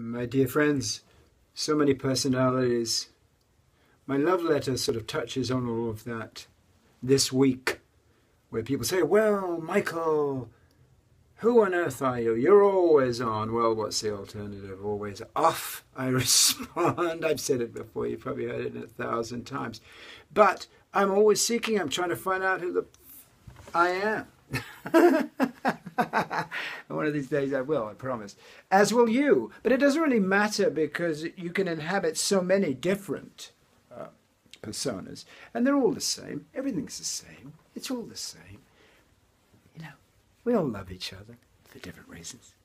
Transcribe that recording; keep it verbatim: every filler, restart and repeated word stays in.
My dear friends, so many personalities. My love letter sort of touches on all of that this week, where people say, well, Michael, who on earth are you? You're always on. Well, what's the alternative? Always off, I respond. I've said it before. You've probably heard it a thousand times. But I'm always seeking. I'm trying to find out who the f I am. One of these days I will, I promise. As will you. But it doesn't really matter because you can inhabit so many different uh, personas. And they're all the same. Everything's the same. It's all the same. You know, we all love each other for different reasons.